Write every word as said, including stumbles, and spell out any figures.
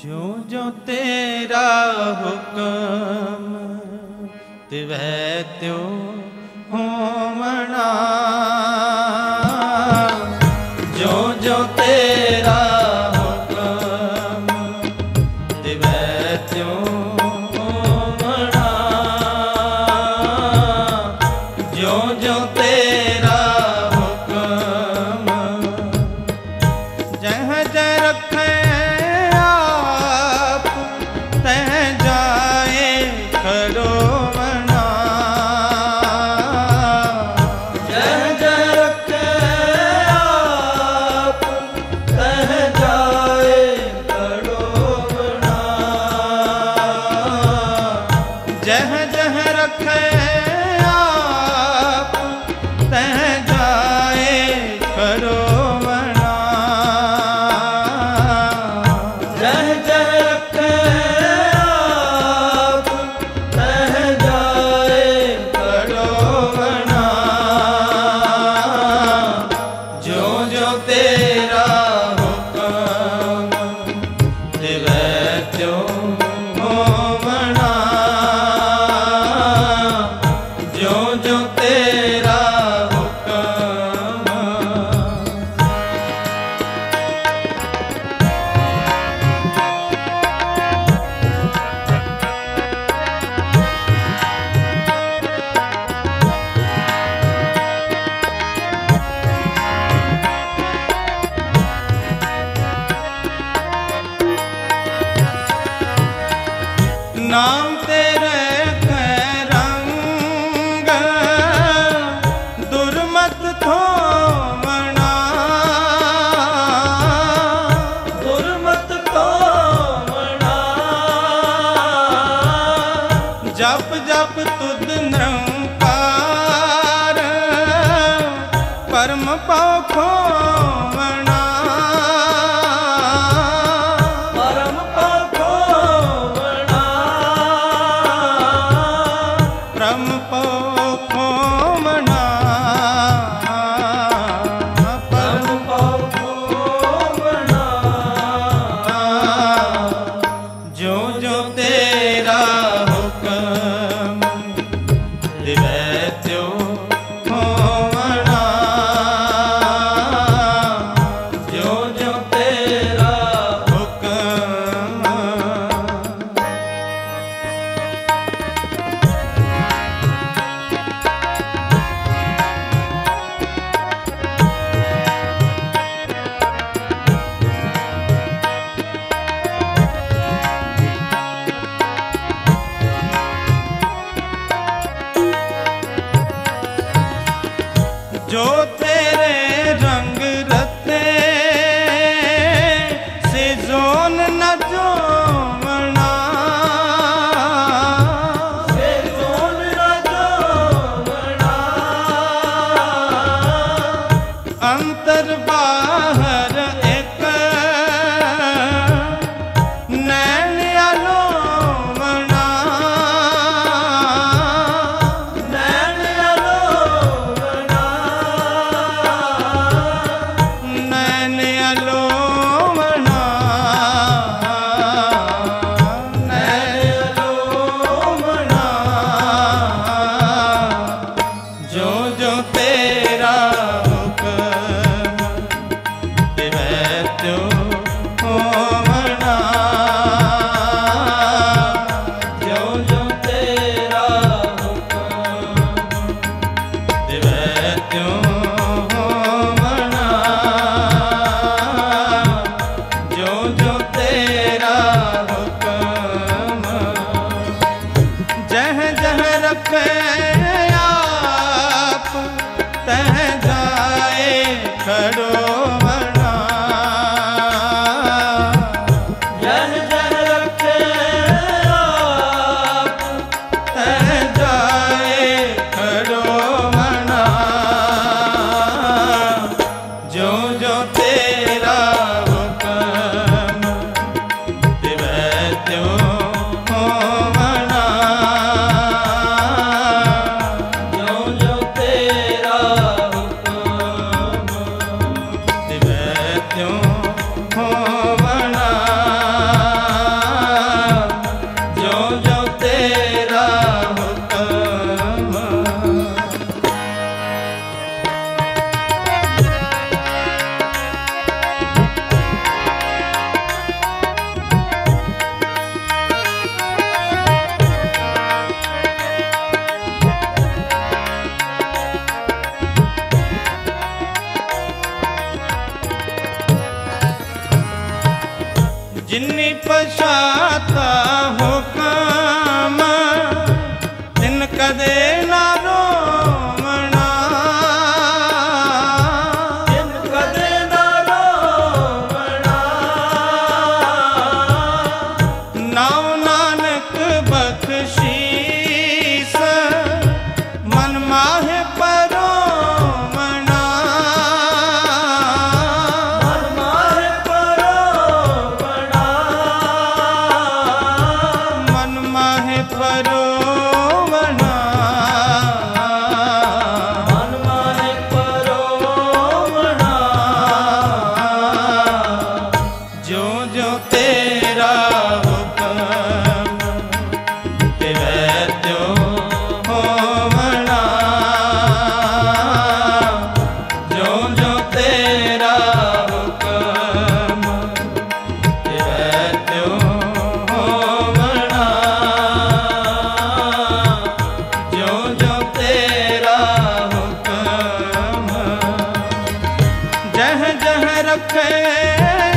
जो जो तेरा हुक्म तिवै त्यो होमणा। जो जो तेरा हुक्म तिवै त्यो होमणा। जो जो तेरा हुक्म जह जह रखे नाम तेरे कै रंग दुर्मत थोमना। दुर्मत थोमना जप जप तुद निरंकार परम पाओ खोमना। जो तेरे रंग रते से जोन न जोमना। से जोन न जोमना अंतर बाहर एक नैन अलोमना। क्यों होमना। जिन्नी पछाता हो काम तिन कदे ना रोमना, तिन कदे ना रोमना। नाव नानक बख्शीस मन माहे रखे